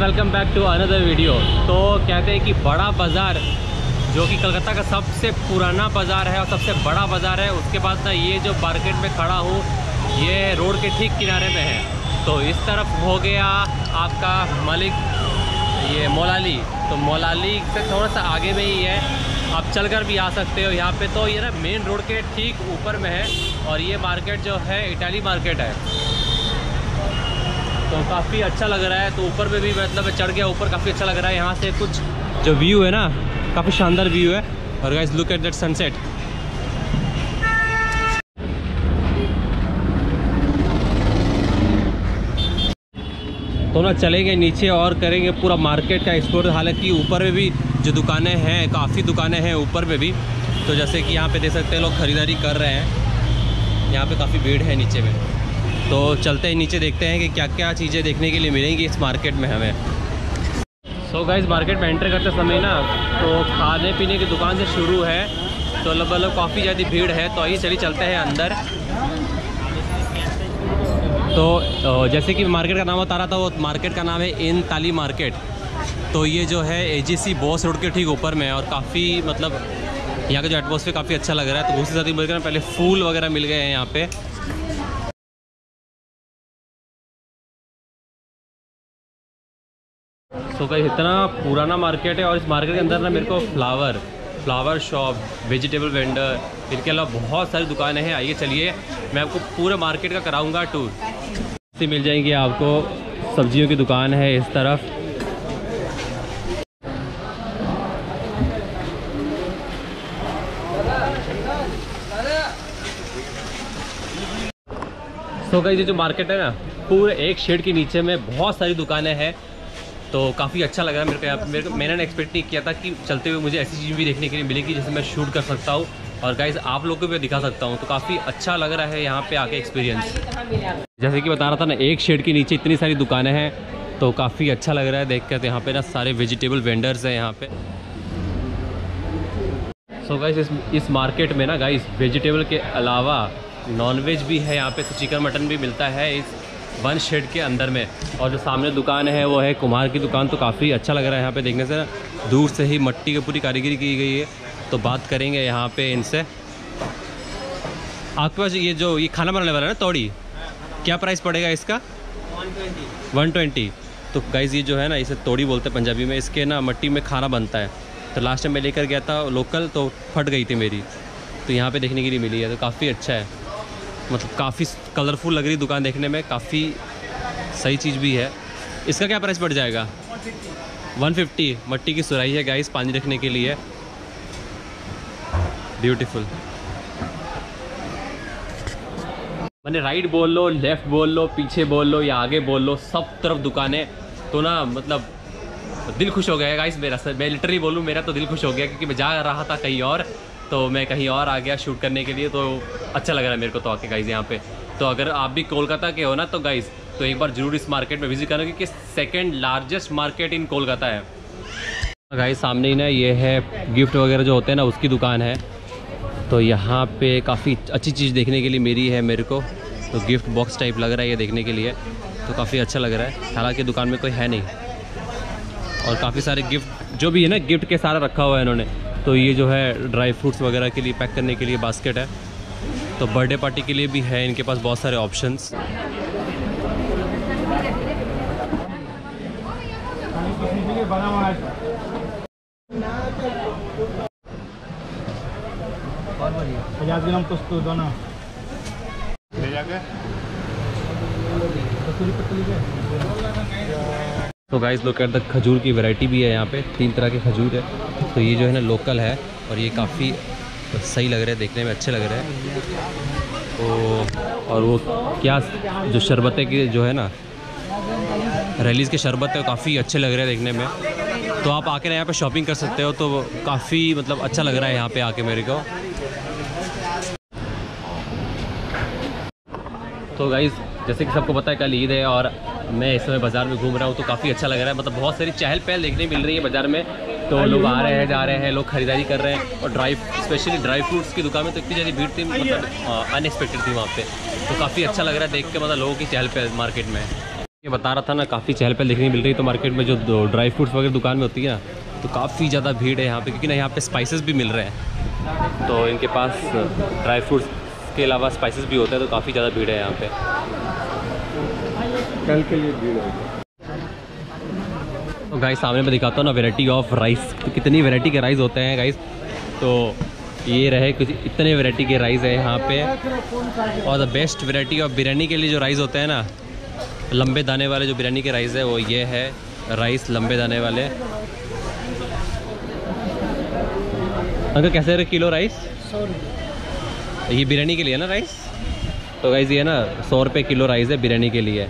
Welcome back to another video. तो कहते हैं कि बड़ा बाज़ार जो कि कलकत्ता का सबसे पुराना बाज़ार है और सबसे बड़ा बाज़ार है, उसके बाद ना ये जो मार्केट में खड़ा हूँ ये रोड के ठीक किनारे में है। तो इस तरफ हो गया आपका मलिक ये मोलाली, तो मोलाली से थोड़ा सा आगे में ही है, आप चलकर भी आ सकते हो यहाँ पे। तो ये ना मेन रोड के ठीक ऊपर में है और ये मार्केट जो है इटैली मार्केट है, तो काफ़ी अच्छा लग रहा है। तो ऊपर में भी मतलब चढ़ गया ऊपर, काफ़ी अच्छा लग रहा है। यहाँ से कुछ जो व्यू है ना काफ़ी शानदार व्यू है। और guys look at that sunset. तो ना चलेंगे नीचे और करेंगे पूरा मार्केट का एक्सप्लोर। हालांकि ऊपर में भी जो दुकानें हैं, काफ़ी दुकानें हैं ऊपर में भी। तो जैसे कि यहाँ पे देख सकते हैं लोग खरीदारी कर रहे हैं, यहाँ पे काफ़ी भीड़ है नीचे में। तो चलते हैं नीचे, देखते हैं कि क्या क्या चीज़ें देखने के लिए मिलेंगी इस मार्केट में हमें। सो गाइस मार्केट में एंटर करते समय ना तो खाने पीने की दुकान से शुरू है, तो मतलब काफ़ी ज़्यादा भीड़ है। तो आइए चलिए चलते हैं अंदर। तो जैसे कि मार्केट का नाम बता रहा था, वो मार्केट का नाम है एंताली मार्केट। तो ये जो है एजीसी बॉस रोड के ठीक ऊपर में है और काफ़ी मतलब यहाँ का जो एटमॉस्फेयर काफ़ी अच्छा लग रहा है। तो उसी साथ ही मिलकर पहले फूल वगैरह मिल गए हैं यहाँ पे। तो भाई इतना पुराना मार्केट है और इस मार्केट के अंदर ना मेरे को फ्लावर शॉप, वेजिटेबल वेंडर, इनके अलावा बहुत सारी दुकानें हैं। आइए चलिए, मैं आपको पूरे मार्केट का कराऊंगा टूर। इससे मिल जाएंगी आपको सब्जियों की दुकान है इस तरफ। तो भाई ये जो मार्केट है ना पूरे एक शेड के नीचे में बहुत सारी दुकानें हैं। तो काफ़ी अच्छा लगा मेरे को। मैंने एक्सपेक्ट नहीं किया था कि चलते हुए मुझे ऐसी चीज़ भी देखने के लिए मिलेगी जिसे मैं शूट कर सकता हूँ और गाइस आप लोगों को भी दिखा सकता हूँ। तो काफ़ी अच्छा लग रहा है यहाँ पे आके एक्सपीरियंस। जैसे कि बता रहा था ना, एक शेड के नीचे इतनी सारी दुकानें हैं, तो काफ़ी अच्छा लग रहा है देख कर। तो यहाँ पर ना सारे वेजिटेबल वेंडर्स हैं यहाँ पर। सो गाइस इस मार्केट में ना गाइस वेजिटेबल के अलावा नॉनवेज भी है यहाँ पर। तो चिकन मटन भी मिलता है इस वन शेड के अंदर में। और जो सामने दुकान है वो है कुम्हार की दुकान। तो काफ़ी अच्छा लग रहा है यहाँ पे देखने से ना, दूर से ही मट्टी की पूरी कारीगरी की गई है। तो बात करेंगे यहाँ पे इनसे। आपके पास ये जो ये खाना बनाने वाला है ना तोड़ी, क्या प्राइस पड़ेगा इसका? 120। तो गाइज़ ये जो है ना इसे तोड़ी बोलते हैं पंजाबी में। इसके ना मट्टी में खाना बनता है। तो लास्ट टाइम मैं लेकर गया था लोकल, तो फट गई थी मेरी। तो यहाँ पर देखने के लिए मिली है, तो काफ़ी अच्छा है। मतलब काफ़ी कलरफुल लग रही दुकान देखने में, काफ़ी सही चीज़ भी है। इसका क्या प्राइस पड़ जाएगा? 150। मट्टी की सुराही है गाइस पानी रखने के लिए। ब्यूटीफुल। मैंने राइट बोल लो, लेफ़्ट बोल लो, पीछे बोल लो या आगे बोल लो, सब तरफ दुकानें। तो ना मतलब दिल खुश हो गया गाइस मेरा। मैं लिटरली बोलूँ मेरा तो दिल खुश हो गया, क्योंकि मैं जा रहा था कहीं और, तो मैं कहीं और आ गया शूट करने के लिए। तो अच्छा लग रहा है मेरे को तो आके गाइज़ यहाँ पे। तो अगर आप भी कोलकाता के हो ना तो गाइज़ तो एक बार ज़रूर इस मार्केट में विजिट करना, क्योंकि second largest market in Kolkata है गाइज़। सामने ही ना ये है गिफ्ट वगैरह जो होते हैं ना उसकी दुकान है। तो यहाँ पे काफ़ी अच्छी चीज़ देखने के लिए मेरी है मेरे को। तो गिफ्ट बॉक्स टाइप लग रहा है ये देखने के लिए, तो काफ़ी अच्छा लग रहा है। हालाँकि दुकान में कोई है नहीं। और काफ़ी सारे गिफ्ट जो भी है ना गिफ्ट के सारा रखा हुआ है इन्होंने। तो ये जो है ड्राई फ्रूट्स वगैरह के लिए पैक करने के लिए बास्केट है। तो बर्थडे पार्टी के लिए भी है इनके पास बहुत सारे ऑप्शंस। तो गाइस लोग कहते हैं खजूर की वैरायटी भी है यहाँ पे, 3 तरह के खजूर है। तो ये जो है ना लोकल है और ये काफ़ी तो सही लग रहा है देखने में, अच्छे लग रहे हैं। तो और वो क्या जो शरबतें की जो है ना रैलीज़ के शरबत है, काफ़ी अच्छे लग रहे हैं देखने में। तो आप आके ना यहाँ पे शॉपिंग कर सकते हो। तो काफ़ी मतलब अच्छा लग रहा है यहाँ पे आके मेरे को। तो गाइज़ जैसे कि सबको पता है कल ईद है और मैं इस समय बाज़ार में घूम रहा हूँ। तो काफ़ी अच्छा लग रहा है, मतलब बहुत सारी चहल पहल देखने मिल रही है बाज़ार में। तो लोग आ रहे हैं जा रहे हैं, लोग खरीदारी कर रहे हैं। और स्पेशली ड्राई फ्रूट्स की दुकान में तो इतनी ज़्यादा भीड़ थी, मतलब अनएक्सपेक्टेड थी वहाँ पे। तो काफ़ी अच्छा लग रहा है देख के, मतलब लोगों की चहल पहल मार्केट में। ये बता रहा था ना, काफ़ी चहल पहल देखने मिल रही है। तो मार्केट में जो ड्राई फ्रूट्स वगैरह दुकान में होती है ना, तो काफ़ी ज़्यादा भीड़ है यहाँ पे, क्योंकि ना यहाँ पे स्पाइसेस भी मिल रहे हैं। तो इनके पास ड्राई फ्रूट्स के अलावा स्पाइसेस भी होते हैं, तो काफ़ी ज़्यादा भीड़ है यहाँ पे कल के लिए भीड़ है। तो गाइस सामने मैं दिखाता हूँ ना वेराइटी ऑफ राइस, तो कितनी वेराइटी के राइस होते हैं गाइस। तो ये रहे कुछ इतने वेराइटी के राइस है यहाँ पे। और the best variety of biryani के लिए जो राइस होते हैं ना, लंबे दाने वाले जो बिरयानी के राइस है, वो ये है राइस लंबे दाने वाले। अंकल कैसे रहे किलो राइस? 100 रुपये। ये बिरयानी के लिए ना राइस। तो गाइस ये ना 100 रुपये किलो राइस है बिरयानी के लिए।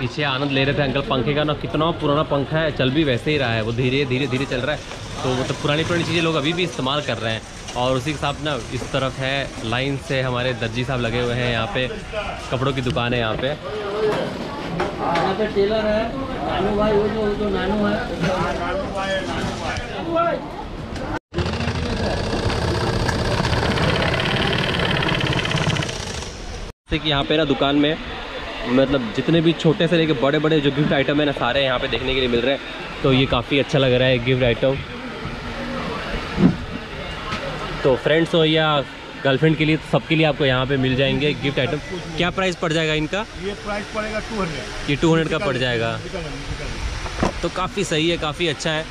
पीछे आनंद ले रहे थे अंकल पंखे का ना, कितना पुराना पंखा है, चल भी वैसे ही रहा है, वो धीरे धीरे धीरे चल रहा है। तो मतलब पुरानी पुरानी चीज़ें लोग अभी भी इस्तेमाल कर रहे हैं। और उसी के साथ ना इस तरफ है लाइन से हमारे दर्जी साहब लगे हुए हैं, यहाँ पे कपड़ों की दुकान है यहाँ पे। यहाँ पे टेलर है नानू भाई, वो जो नानू है। जैसे कि यहाँ पे ना दुकान में मतलब जितने भी छोटे से लेके बड़े बड़े जो गिफ्ट आइटम है ना, सारे यहाँ पे देखने के लिए मिल रहे हैं। तो ये काफ़ी अच्छा लग रहा है गिफ्ट आइटम। तो फ्रेंड्स हो या गर्लफ्रेंड के लिए, सबके लिए आपको यहाँ पे मिल जाएंगे गिफ्ट आइटम। क्या प्राइस पड़ जाएगा इनका? ये प्राइस पड़ेगा 200। ये 200 का पड़ जाएगा। तो काफ़ी सही है, काफ़ी अच्छा है।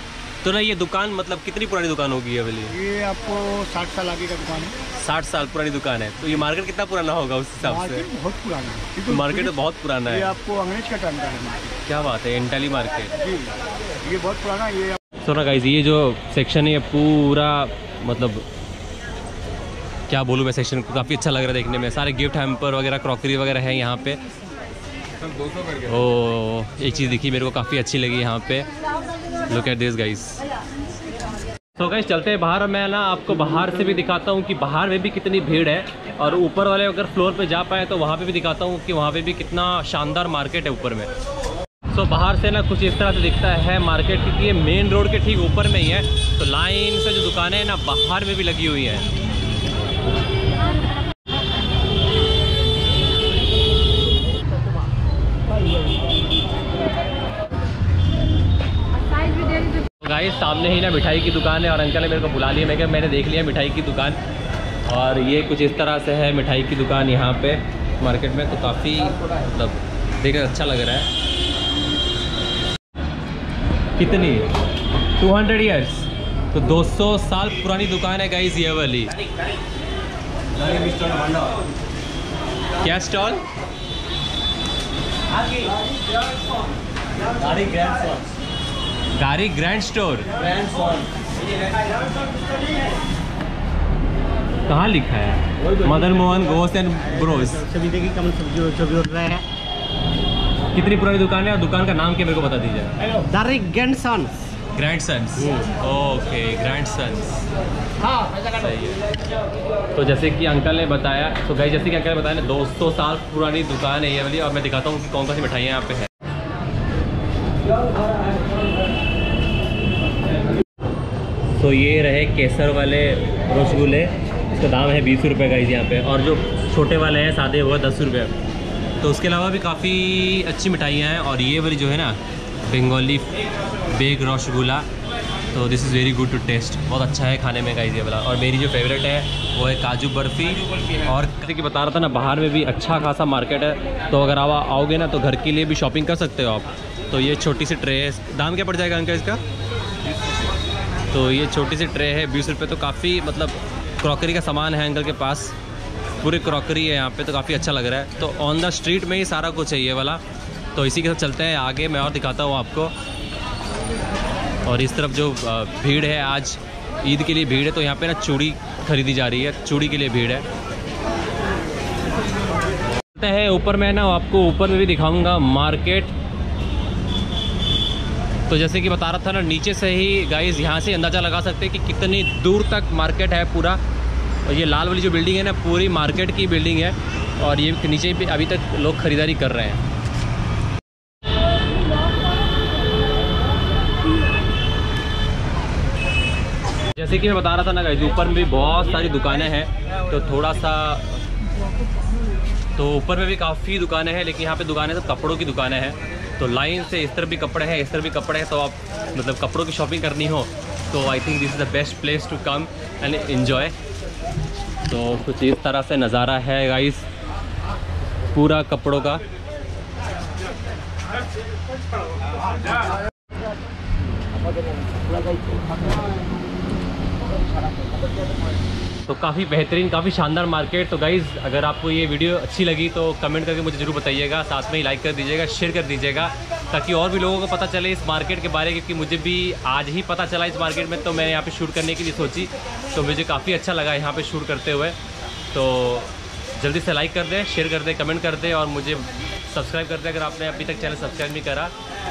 तो ना ये दुकान मतलब कितनी पुरानी दुकान होगी ये वाली? ये आपको 60 साल आगे का दुकान है। 60 साल पुरानी दुकान है। तो ये मार्केट कितना पुराना होगा उस हिसाब से? बहुत पुराना है। तो मार्केट तो बहुत पुराना है। ये आपको अंग्रेज का टाइम का है। क्या बात है, एंटाली मार्केट ये बहुत पुराना है। ये सोना गाइस ये जो सेक्शन है ये पूरा मतलब क्या बोलूँ मैं, सेक्शन को काफ़ी अच्छा लग रहा है देखने में। सारे गिफ्ट हैम्पर वगैरह क्रॉकरी वगैरह हैं यहाँ पे। ओ एक चीज़ दिखी मेरे को काफ़ी अच्छी लगी यहाँ पे, लुक एट दिस गाइस। तो गाइस चलते हैं बाहर, मैं ना आपको बाहर से भी दिखाता हूँ कि बाहर में भी कितनी भीड़ है। और ऊपर वाले अगर फ्लोर पे जा पाए तो वहाँ पे भी दिखाता हूँ कि वहाँ पे भी कितना शानदार मार्केट है ऊपर में। सो बाहर से ना कुछ इस तरह से दिखता है मार्केट, क्योंकि ये मेन रोड के ठीक ऊपर में ही है। तो लाइन से जो दुकानें हैं ना बाहर में भी लगी हुई है। गाइस सामने ही ना मिठाई की दुकान है और अंकल ने मेरे को बुला लिया। मैंने देख लिया मिठाई की दुकान, और ये कुछ इस तरह से है मिठाई की दुकान यहाँ पे मार्केट में। तो काफ़ी मतलब देखकर अच्छा लग रहा है। कितनी 200 इयर्स, तो 200 साल पुरानी दुकान है गाइस ये वाली। क्या स्टॉल? धारी ग्रैंड स्टोर कहाँ लिखा है? Madan Mohan Ghosh and bros. कितनी पुरानी दुकान है और दुकान का नाम क्या मेरे को बता दीजिए? Dhari grand sons. Grand sons, okay grand sons, सही है। तो जैसे कि अंकल ने बताया, तो गाइस जैसे कि अंकल ने बताया ना 200 साल पुरानी दुकान है ये वाली। और मैं दिखाता हूँ कि कौन सी मिठाइयाँ यहाँ पे है। तो ये रहे केसर वाले रसगुल्ले, इसका दाम है 20 रुपये का इस यहाँ पे। और जो छोटे वाले हैं सादे वो 10 रुपये। तो उसके अलावा भी काफ़ी अच्छी मिठाइयाँ हैं। और ये वाली जो है ना बंगाली बेग रसगुल्ला, तो this is very good to taste, बहुत अच्छा है खाने में गाइस ये वाला। और मेरी जो फेवरेट है वो है काजू बर्फ़ी। और जैसे कि बता रहा था ना बाहर में भी अच्छा खासा मार्केट है, तो अगर आप आओगे ना तो घर के लिए भी शॉपिंग कर सकते हो आप। तो ये छोटी सी ट्रे है, दाम क्या पड़ जाएगा अंकल इसका? तो ये छोटी सी ट्रे है 20 रुपये। तो काफ़ी मतलब क्रॉकरी का सामान है अंकल के पास, पूरी क्रॉकरी है यहाँ पे। तो काफ़ी अच्छा लग रहा है। तो ऑन द स्ट्रीट में ही सारा कुछ है ये वाला। तो इसी के साथ चलते हैं आगे, मैं और दिखाता हूँ आपको। और इस तरफ जो भीड़ है, आज ईद के लिए भीड़ है। तो यहाँ पे ना चूड़ी खरीदी जा रही है, चूड़ी के लिए भीड़ है। ऊपर में ना आपको ऊपर में भी दिखाऊँगा मार्केट। तो जैसे कि बता रहा था ना नीचे से ही गाइस यहाँ से अंदाज़ा लगा सकते हैं कि कितनी दूर तक मार्केट है पूरा। और ये लाल वाली जो बिल्डिंग है ना पूरी मार्केट की बिल्डिंग है। और ये नीचे भी अभी तक लोग खरीदारी कर रहे हैं। जैसे कि मैं बता रहा था ना गाइस ऊपर में भी बहुत सारी दुकानें हैं। तो थोड़ा सा तो ऊपर में भी काफ़ी दुकानें हैं, लेकिन यहाँ पे दुकानें सब कपड़ों की दुकानें हैं। तो लाइन से इस तरफ भी कपड़े हैं, इस तरफ भी कपड़े हैं। तो आप मतलब कपड़ों की शॉपिंग करनी हो तो I think this is the best place to come and enjoy. तो कुछ इस तरह से नज़ारा है गाइस, पूरा कपड़ों का। तो काफ़ी बेहतरीन, काफ़ी शानदार मार्केट। तो गाइज़ अगर आपको ये वीडियो अच्छी लगी तो कमेंट करके मुझे ज़रूर बताइएगा, साथ में ही लाइक कर दीजिएगा, शेयर कर दीजिएगा, ताकि और भी लोगों को पता चले इस मार्केट के बारे में, क्योंकि मुझे भी आज ही पता चला इस मार्केट में। तो मैंने यहाँ पे शूट करने के लिए सोची, तो मुझे काफ़ी अच्छा लगा यहाँ पे शूट करते हुए। तो जल्दी से लाइक कर दें, शेयर कर दें, कमेंट कर दें और मुझे सब्सक्राइब कर दें अगर आपने अभी तक चैनल सब्सक्राइब नहीं करा।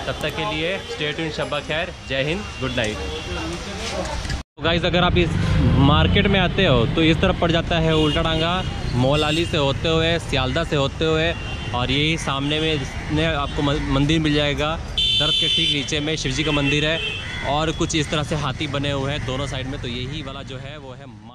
तब तक के लिए स्टे ट्यून्ड, शब्बा खैर, जय हिंद, गुड नाइट। तो गाइज़ अगर आप इस मार्केट में आते हो तो इस तरफ पड़ जाता है उल्टा डांगा, मौलाली से होते हुए, सियालदा से होते हुए, और यही सामने में जिसने आपको मंदिर मिल जाएगा। दर्द के ठीक नीचे में शिवजी का मंदिर है और कुछ इस तरह से हाथी बने हुए हैं दोनों साइड में। तो यही वाला जो है वो है